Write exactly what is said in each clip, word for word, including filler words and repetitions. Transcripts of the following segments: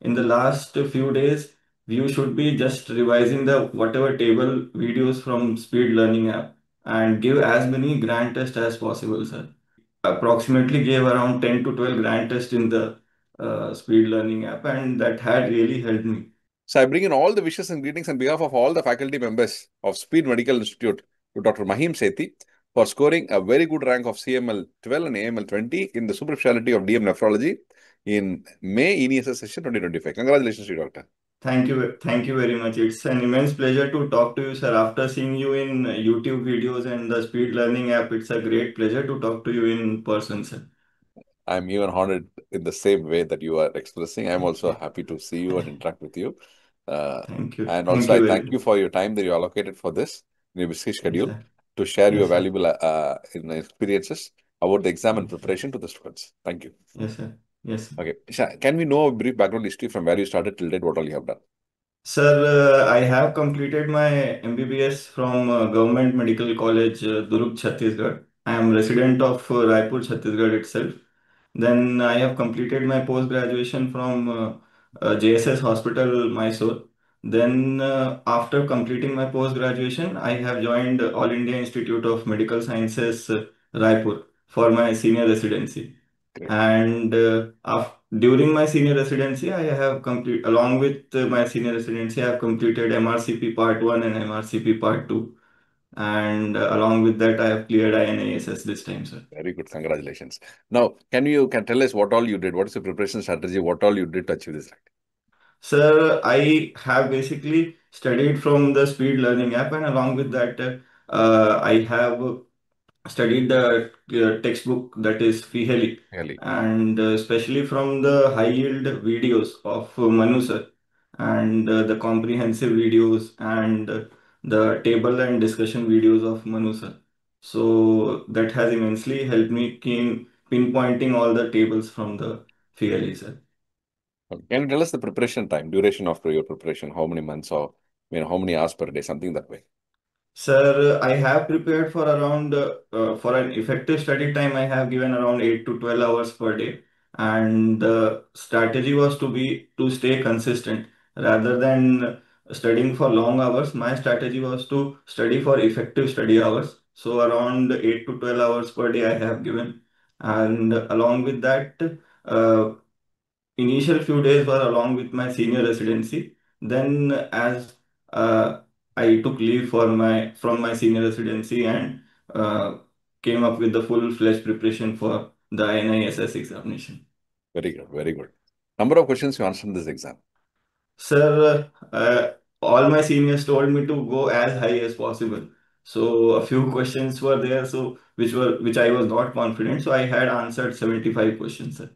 in the last few days, you should be just revising the whatever table videos from Speed Learning App and give as many grand tests as possible, sir. Approximately gave around ten to twelve grand tests in the uh, Speed Learning App, and that had really helped me. So I bring in all the wishes and greetings on behalf of all the faculty members of Speed Medical Institute to Doctor Mahim Sethi for scoring a very good rank of C M L twelve and A M L twenty in the superspecialty of D M Nephrology in May I N I S S session twenty twenty-five. Congratulations to you, Doctor. Thank you. Thank you very much. It's an immense pleasure to talk to you, sir. After seeing you in YouTube videos and the Speed Learning App, it's a great pleasure to talk to you in person, sir. I'm even honored in the same way that you are expressing. I'm also happy to see you and interact with you. Uh, thank you. And also, thank you I thank you for your time that you allocated for this in your busy schedule yes, to share yes, your valuable uh, experiences about the exam and preparation to the students. Thank you. Yes, sir. Yes. Okay. Can we know a brief background history from where you started till date, what all you have done? Sir, uh, I have completed my M B B S from uh, Government Medical College uh, Durg, Chhattisgarh. I am resident of uh, Raipur, Chhattisgarh itself. Then I have completed my post-graduation from uh, uh, J S S Hospital Mysore. Then uh, after completing my post-graduation, I have joined All India Institute of Medical Sciences uh, Raipur for my senior residency. Great. And uh, after, during my senior residency, I have complete along with uh, my senior residency, I have completed M R C P part one and M R C P part two. And uh, along with that, I have cleared I N I S S this time, sir. Very good. Congratulations. Now, can you can tell us what all you did? What is the preparation strategy? What all you did to achieve this rank? Sir, I have basically studied from the Speed Learning App, and along with that, uh, I have studied the uh, textbook that is Feehally Haley, and uh, especially from the high yield videos of uh, Manu sir, and uh, the comprehensive videos and uh, the table and discussion videos of Manu sir. So that has immensely helped me in pinpointing all the tables from the Feehally sir. Okay. Can you tell us the preparation time, duration of your preparation, how many months or you know, how many hours per day, something that way? Sir, I have prepared for around, uh, for an effective study time, I have given around eight to twelve hours per day. And the strategy was to be, to stay consistent. Rather than studying for long hours, my strategy was to study for effective study hours. So around eight to twelve hours per day I have given. And along with that, uh, initial few days were along with my senior residency. Then as uh, I took leave for my from my senior residency and uh, came up with the full-fledged preparation for the I N I S S examination. Very good, very good. Number of questions you answered in this exam? Sir, uh, all my seniors told me to go as high as possible. So a few questions were there, so which were which I was not confident. So I had answered seventy-five questions, sir.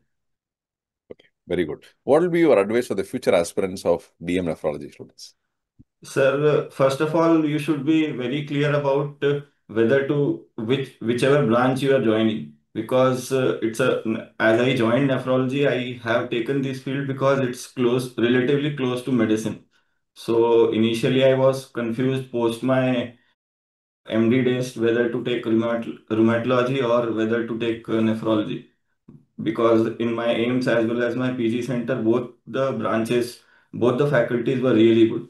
Okay, very good. What will be your advice for the future aspirants of D M nephrology students? Sir, uh, first of all, you should be very clear about uh, whether to which whichever branch you are joining, because uh, it's a as I joined nephrology, I have taken this field because it's close, relatively close to medicine. So initially, I was confused post my M D days whether to take rheumat rheumatology or whether to take uh, nephrology, because in my AIIMS as well as my P G center, both the branches, both the faculties were really good.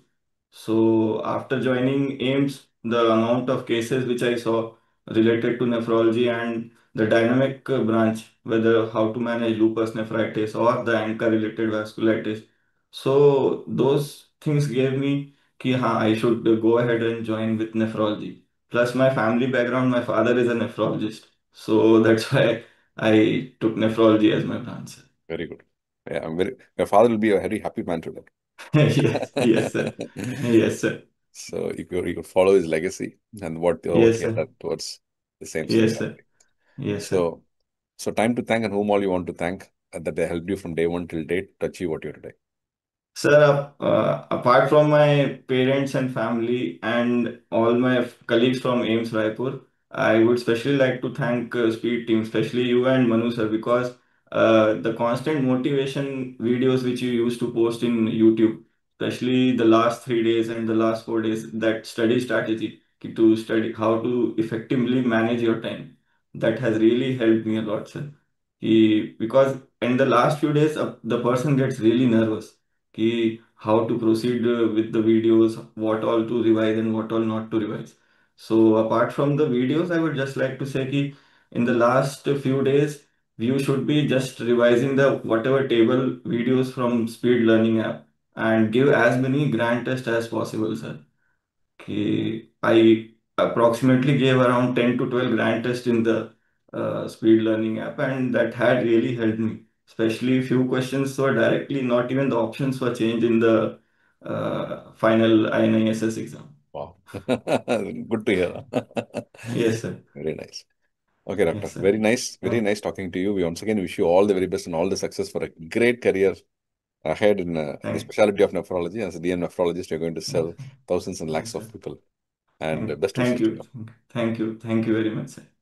So after joining AIIMS, the amount of cases which I saw related to nephrology and the dynamic branch, whether how to manage lupus nephritis or the ANCA-related vasculitis. So those things gave me ki ha, I should go ahead and join with nephrology. Plus my family background, my father is a nephrologist. So that's why I took nephrology as my branch. Very good. Yeah, I'm very, your father will be a very happy man today. yes, yes, sir. Yes, sir. So you could, you could follow his legacy and what they yes, all towards the same. Yes, sir. Yes, so, sir. So time to thank and whom all you want to thank uh, that they helped you from day one till date to achieve what you're today. Sir, uh, apart from my parents and family and all my colleagues from AIIMS Raipur, I would especially like to thank uh, Speed Team, especially you and Manu, sir, because Uh, the constant motivation videos which you used to post in YouTube, especially the last three days and the last four days, that study strategy to study how to effectively manage your time. That has really helped me a lot, sir. He, because in the last few days, uh, the person gets really nervous. कि how to proceed with the videos, what all to revise and what all not to revise. So apart from the videos, I would just like to say कि in the last few days, you should be just revising the whatever table videos from Speed Learning App and give as many grand tests as possible, sir. कि I approximately gave around ten to twelve grand tests in the uh, Speed Learning App, and that had really helped me. Especially few questions were directly, not even the options were changed in the uh, final I N I S S exam. Wow. Good to hear. Yes, sir. Very nice. Okay, Doctor. Yes, very nice. Very yeah. nice talking to you. We once again wish you all the very best and all the success for a great career ahead in uh, the specialty of nephrology. As a D M nephrologist, you're going to sell thousands and lakhs of people. And thank best of you. Thank you. Thank you very much, sir.